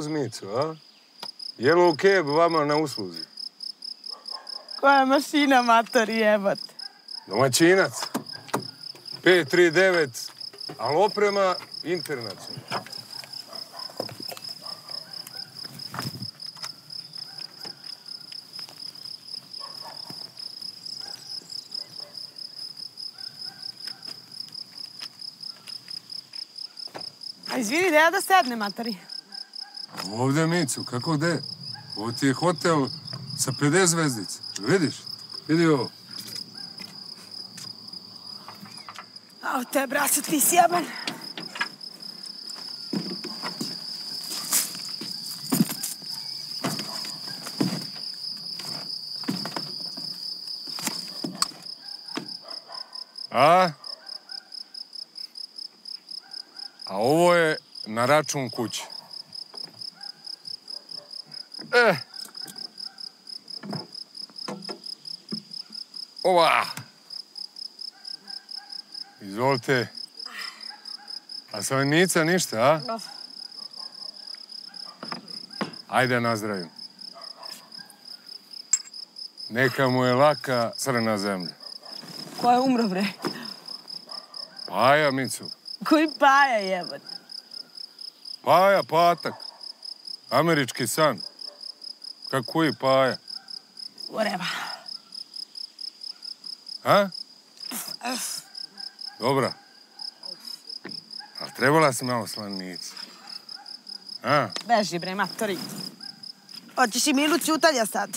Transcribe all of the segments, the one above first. voz Micu, a? Je li okej vama na usluzi? Koja mašina, mator, jebat? Domaćinac. 539, ali oprema internacionalna. Izvini, gde ja da sedne, matari? Ovde, Micu, kako gde? Ovo ti je hotel sa 50 zvezdica. Vidiš? Vidi ovo. Ao te, braćo, ti si jaban. A? A ovo je na račun kuće. Ova! Izvolite. A savjenica ništa, a? Ajde nazdravim. Neka mu je laka crna zemlja. Ko je umro, bre? Paja, Micu. Koji Paja, jebat? Paja, Patak. Američki san. Kako je Paja? Oreba. A? Dobra. Ali trebala si malo slanica. A? Beži, bre, matori. Hoćeš i Milu Ćutalja sad.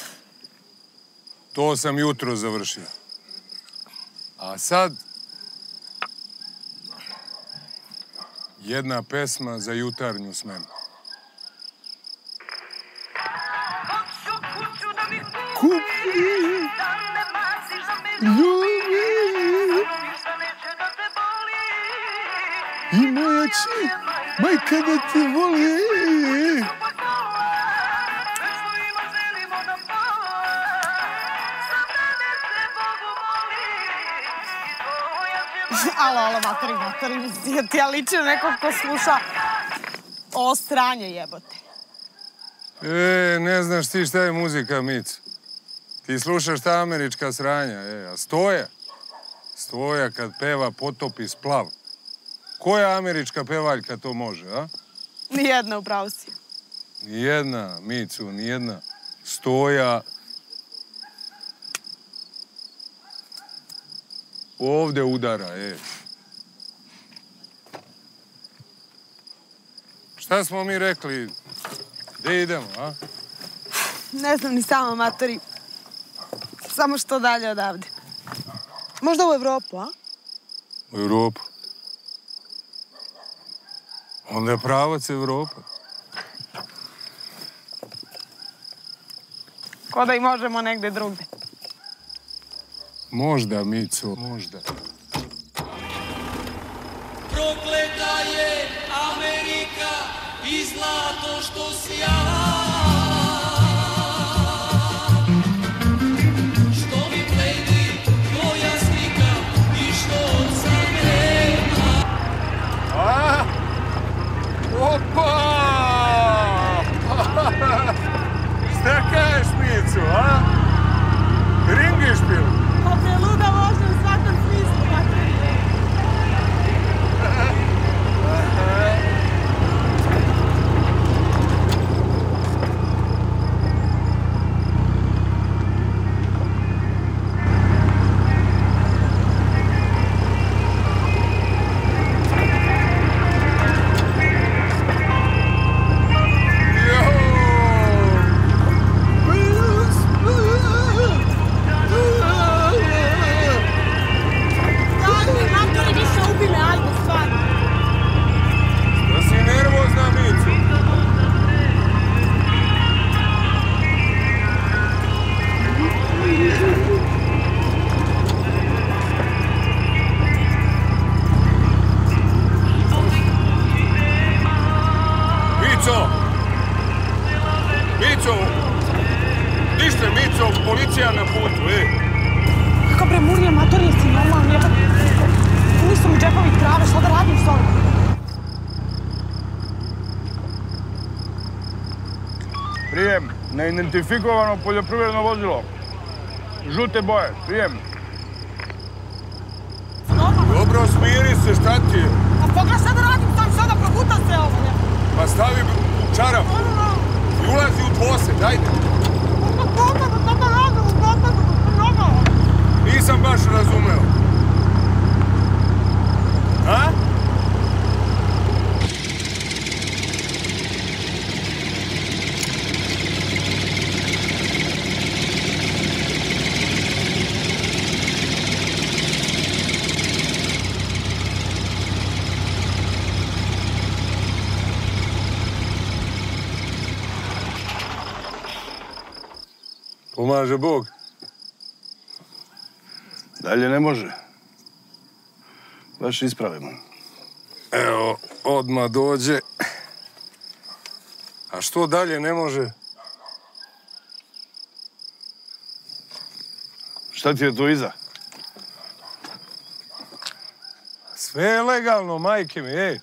To sam jutro završio. A sad... Jedna pesma za jutarnju smenu. Kupi! Ljubi! I moja či, majka da te voli! Alo, materi, ja ličim nekog ko sluša o sranje jebote. Ne znaš ti šta je muzika, Mic. Ti slušaš ta američka sranja, a Stoja? Stoja kad peva potopi splav. Koja američka pevaljka to može, a? Nijedna, upravo si. Nijedna, Micu, nijedna. Stoja... Ovde udara, Šta smo mi rekli? Gde idemo, a? Ne znam ni samo, matori. Samo što dalje odavde. Možda u Evropu, a? U Evropu? Onda je pravac Evropa. Ko da i možemo negde drugde. Možda, Mico, možda. Prokleta je Amerika i zlato što sija. Prijem, neidentifikovano poljoprivredno vozilo. Žute boje, prijem. Dobro, smiri se, šta ti je? Pa pogledaj šta da radim, tam sada progutam se ovo. Pa stavi u čarap I ulazi u dvosed, dajte. Pa popadu, tamo radilo, popadu, mnogo. Nisam baš razumeo. A? Pomaže Bog. Dalje ne može. Baš ispravimo. Evo, odmah dođe. A što dalje ne može? Šta ti je to iza? Sve je legalno, majke mi, ej.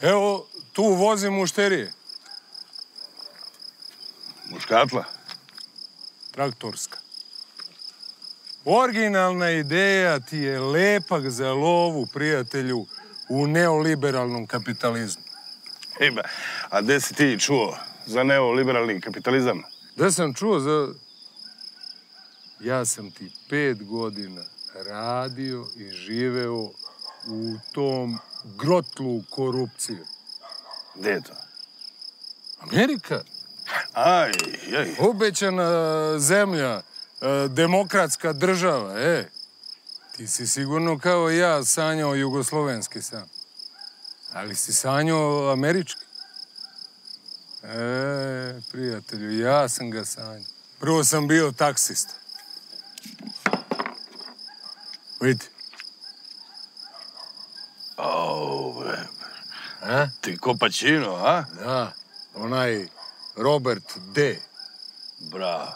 Evo, tu vozim mušterije. Muškatla? Traktorska. Originalna ideja ti je lepak za lovu, prijatelju, u neoliberalnom kapitalizmu. Eba, a gde si ti čuo za neoliberalni kapitalizam? Gde sam čuo za... Ja sam ti 5 godina radio I živeo u tom grotlu korupcije. Gde je to? Amerika. Aj, aj. Obećana zemlja, demokratska država, e. Ti si sigurno kao I ja sanjao jugoslovenski san. Ali si sanjao američki. E, prijatelju, ja sam ga sanjao. Prvo sam bio taksista. Vidi. O, bre. Ti kopačino, a? Da, onaj... Robert D. Bravo.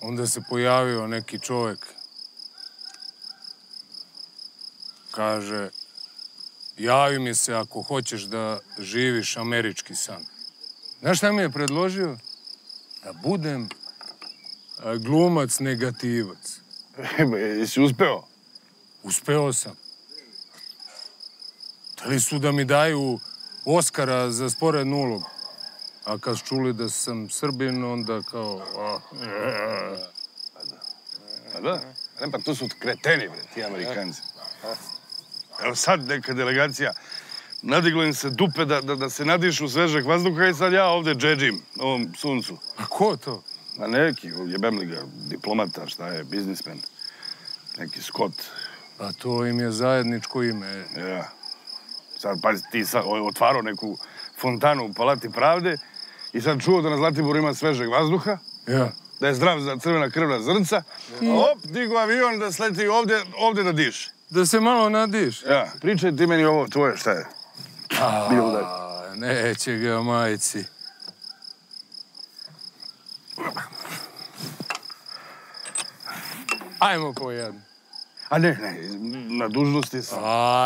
Onda se pojavio neki čovjek. Kaže, javi mi se ako hoćeš da živiš američki san. Znaš šta mi je predložio? Da budem glumac negativac. Jesi uspeo? Uspeo sam. Hteli su da mi daju Oskara za sporednu ulogu. A kad su čuli da sam Srbin, onda kao... Pa da. Ne, pa tu su kreteni, bre, ti Amerikanci. Evo sad neka delegacija, nadiglo im se dupe da se nadišu svežeg vazduha I sad ja ovde džedžim, ovom suncu. A ko to? A neki, jebem li ga, diplomata, šta je, biznismen, neki Scott. Pa to im je zajedničko ime. Ja. Sad, pazi, ti sad otvarao neku fontanu u Palati pravde I sad čuo da na Zlatiboru ima svežeg vazduha, da je zdrav za crvena krvna zrnca, a op, digo avion da sleti ovde da diše. Da se malo nadiše. Ja, pričaj ti meni ovo tvoje, šta je? Aaa, neće ga, majci. Ajmo po jednu. A ne, na dužnosti sam.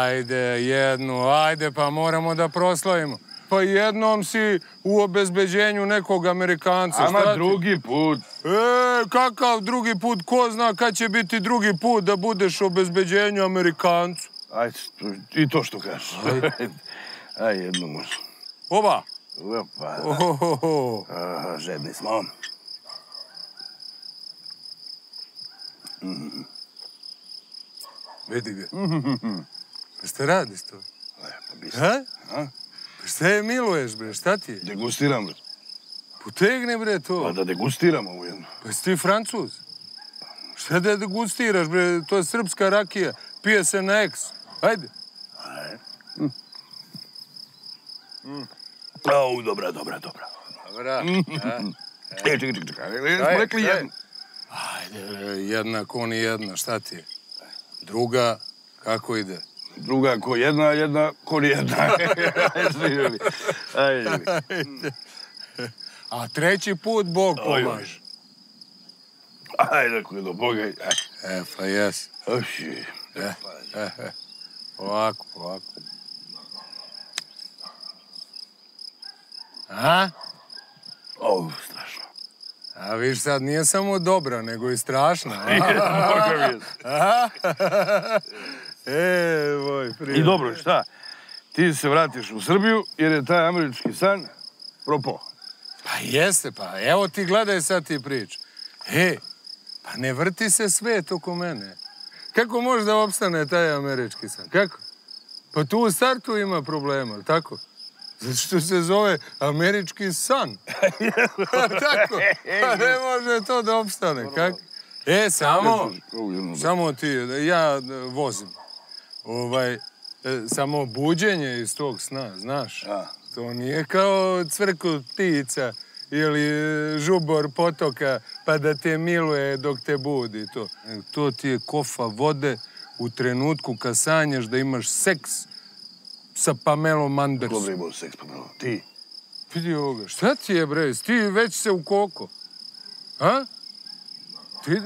Ajde, jednu, ajde, pa moramo da proslavimo. Pa jednom si u obezbeđenju nekog Amerikanca. Ama drugi put. E, kakav drugi put, ko zna kad će biti drugi put da budeš u obezbeđenju Amerikancu? Ajde, I to što kažeš. Ajde, jednu možda. Oba. Opa, da. Žedni smo. Vidi ga. Pa šta radiš to? Lepo biš. Pa šta je miluješ, bre? Šta ti je? Degustiram, bre. Potegne, bre, to. Pa da degustiram ovo jedno. Pa si ti Francuz? Šta da degustiraš, bre? To je srpska rakija. Pije se na eks. Hajde. Ajde. Au, dobra. Dobra. Čekaj. Smo rekli jednu. Ajde, jedna ko ni jedna. Šta ti je? Druga, kako ide? Druga ko jedna, jedna ko nijedna. Ajde. A treći put Bog pomaže. Ajde, ako je do Boga. E, pa jes. Ovako. A? O, strašno. A viš sad, nije samo dobra, nego I strašna. I dobro, šta? Ti se vratiš u Srbiju jer je taj američki san propao. Pa jeste, pa evo ti gledaj sad ti prič. Hej, pa ne vrti se svet oko mene. Kako može da opstane taj američki san? Kako? Pa tu u startu ima problema, tako? Zato što se zove američki san. Tako? Pa ne može to da opstane, kako? E, samo ti, ja vozim. Samo buđenje iz tog sna, znaš? To nije kao cvrkut ptica ili žubor potoka pa da te miluje dok te budi. To ti je kofa vode u trenutku kad sanjaš da imaš seks sa Pamelom Anderson. Dobro imao seks, Pamelom, ti? Vidi ovoga, šta ti je, bre? Ti već se u koko. A? Ti?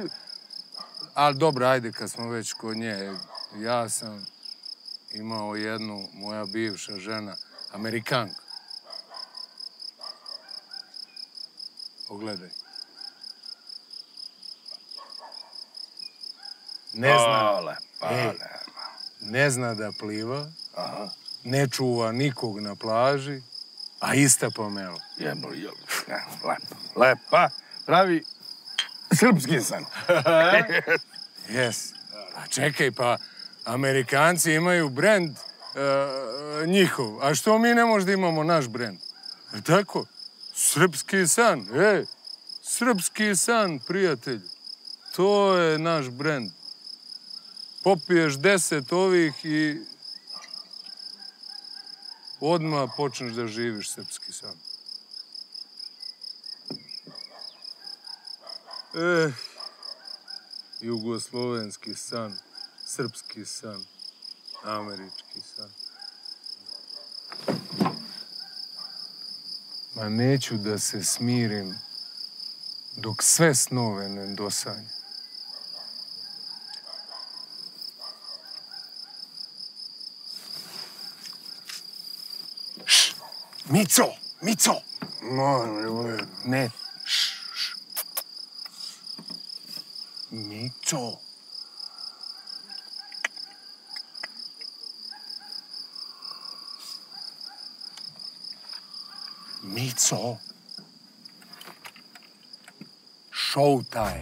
Ali dobro, ajde, kad smo već kod nje. Ja sam imao jednu, moja bivša žena, Amerikanka. Pogledaj. Ne zna da pliva, ne čuva nikog na plaži, a ista Pamela. Lepa, pravi srpski san. Jes, pa čekaj, pa Amerikanci imaju brend njihov, a što mi ne možda imamo naš brend? Tako, srpski san, ej, srpski san, prijatelj, to je naš brend. Popiješ 10 ovih I odmah počneš da živiš srpski san. Jugoslovenski san, srpski san, američki san. Ma neću da se smirim dok sve snove ne dosanjam. Mico! Mico! Ne. Mico! Mico! Showtime!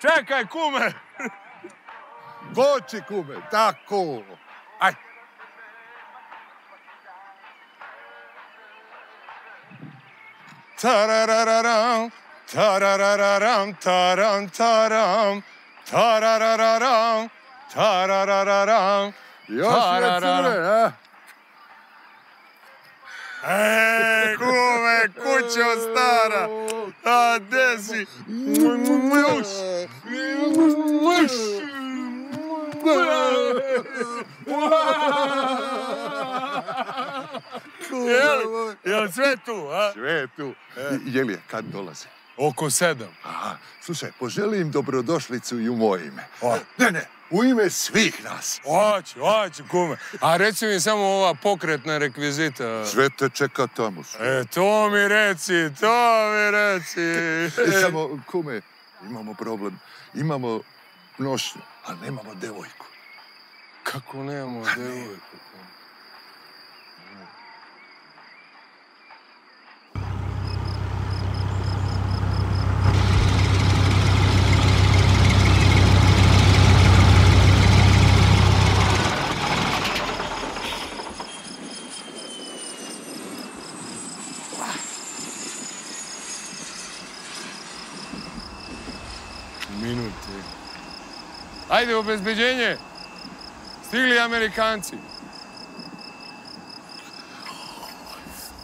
Čekaj, kume! Koči, kume, tako! Aj! Tararararam, tararararam, taram, taram, tararararam, tararararam, još je cure, a? E, kume, kućo stara, a gde si? Muš, muš, jel sve tu, a? Sve tu. Jelija, kad dolaze? Oko 7. Aha, slušaj, poželim dobrodošlicu I u moje ime. Ne, ne. U ime svih nas. Oći, oći, kume. A reci mi samo ova pokretna rekvizita. Sve te čeka tamo. E, to mi reci, to mi reci. Samo, kume, imamo problem. Imamo nošnju, ali nemamo devojku. Kako nemamo devojku, kume? Ajde, obezbeđenje! stigli Amerikanci.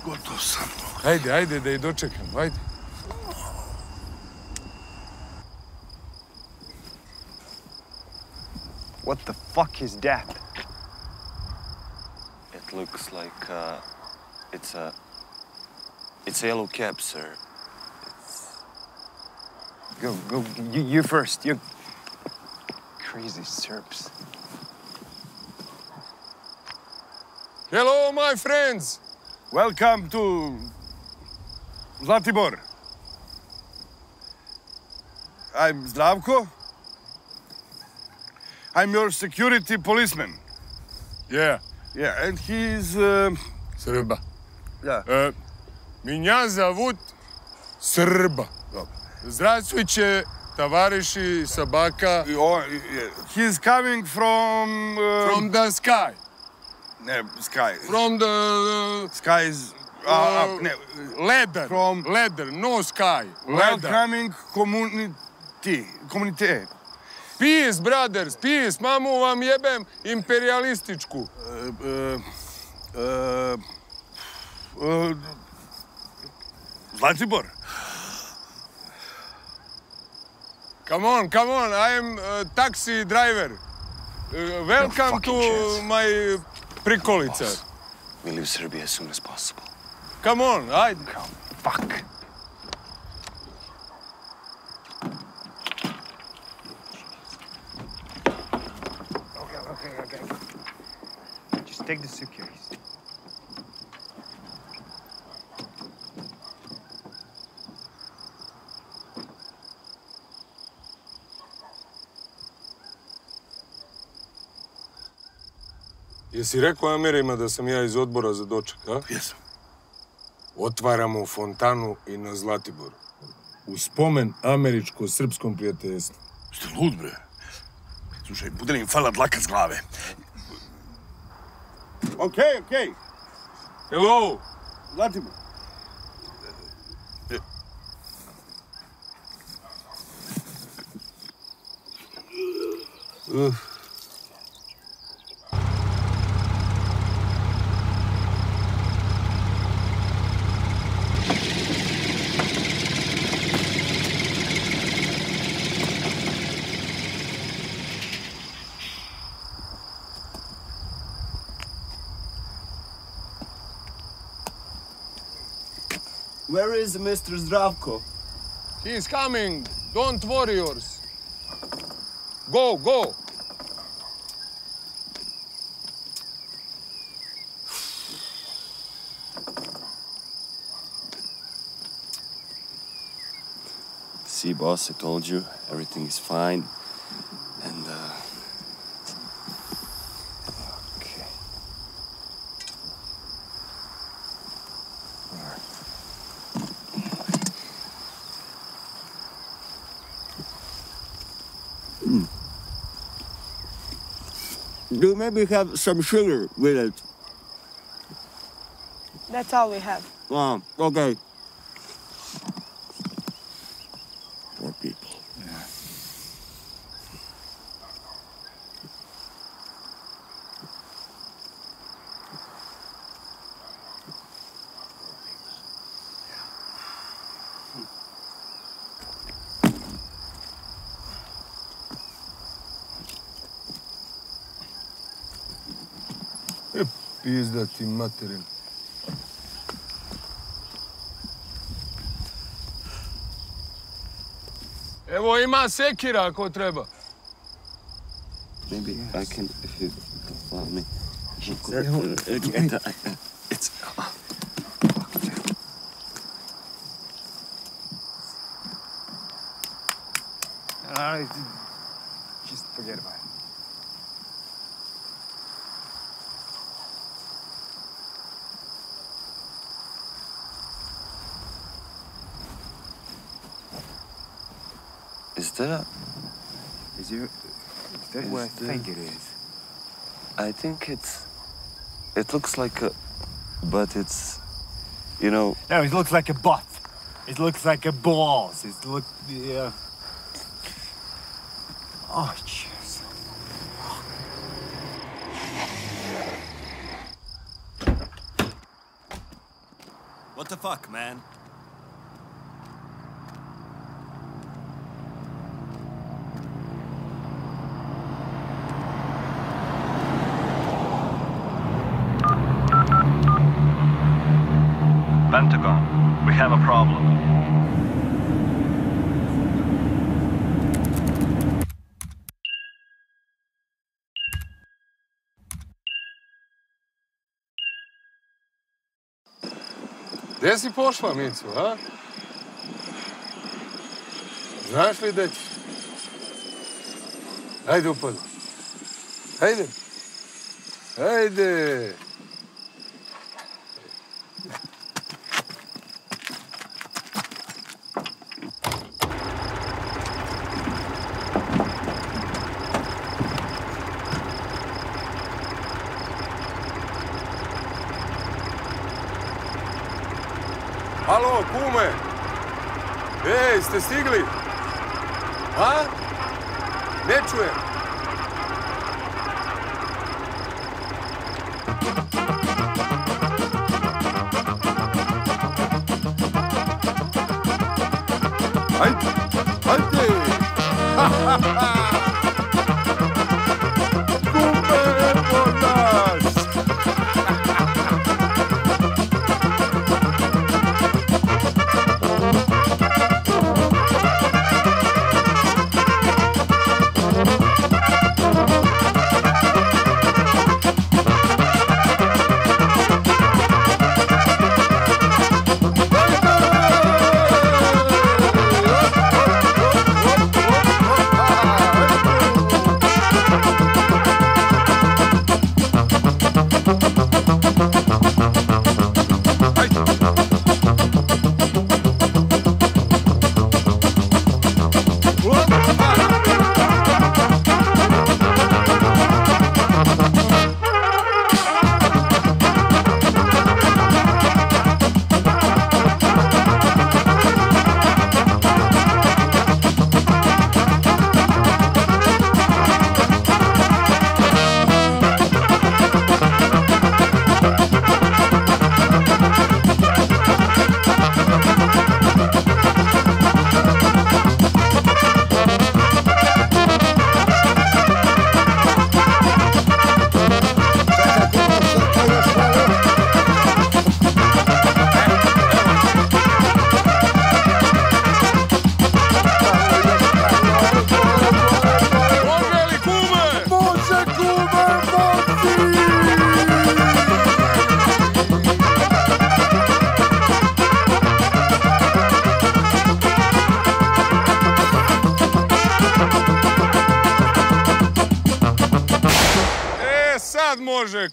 Gotov sam. Ajde, ajde, da ih dočekam, ajde. What the fuck is that? It looks like it's a yellow cab, sir. Go, you first, you... Crazy Serbs. Hello, my friends. Welcome to Zlatibor. I'm Zdravko. I'm your security policeman. Yeah, and he's... Srba. Yeah. Меня зовут Srba. Здравствуйте, товарищи, собака. He's coming from... From the sky. No, sky. From the... Skies... No. Leather. From... Leather, no sky. Leather. Welcoming community. Community. Peace, brothers, peace. Mamu vam jebem imperialističku. Zlatibor. Come on, I am a taxi driver. Welcome to my prikolica. Boss, we leave Serbia as soon as possible. Come on, I... Come, fuck. Okay. Just take the suitcase. Jesi rekao Amerima da sam ja iz odbora za doček, a? Jesam. Otvaramo fontanu I na Zlatiboru. U spomen američko-srpskom prijateljstvu. Ste lud, bre? Slušaj, bude li im fala dlaka s glave. Okay. Hello. Zlatibor. Where is Mr. Zdravko? He is coming. Don't worry yours. Go. See, boss, I told you everything is fine. And do maybe have some sugar with it? That's all we have. Oh, okay. Poor people. Yeah. Pizda ti materin. Evo ima sekira ako treba. Maybe I can, if you allow me. It's... Just forget about it. Is that what I think it is? I think it's... It looks like a... But it's... You know... No, it looks like a butt. It looks like a balls. It looks... Yeah. Oh, jeez. What the fuck, man? Pentagon, we have a problem. Gdje si pošla, Micu, a? Znaš li da ćeš? Ajde, upadaj. Ajde. Ajde. Halo, kume! Ej, ste stigli? A? Ne čujem. Ajde! Ajde! Ha, ha, ha!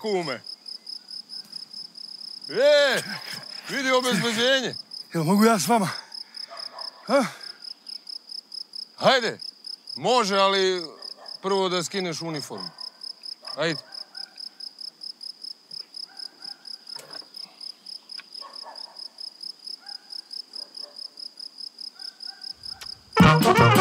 Kume. E, vidi obezbeđenje. Jel mogu ja s vama? Hajde, može, ali prvo da skineš uniformu. Hajde.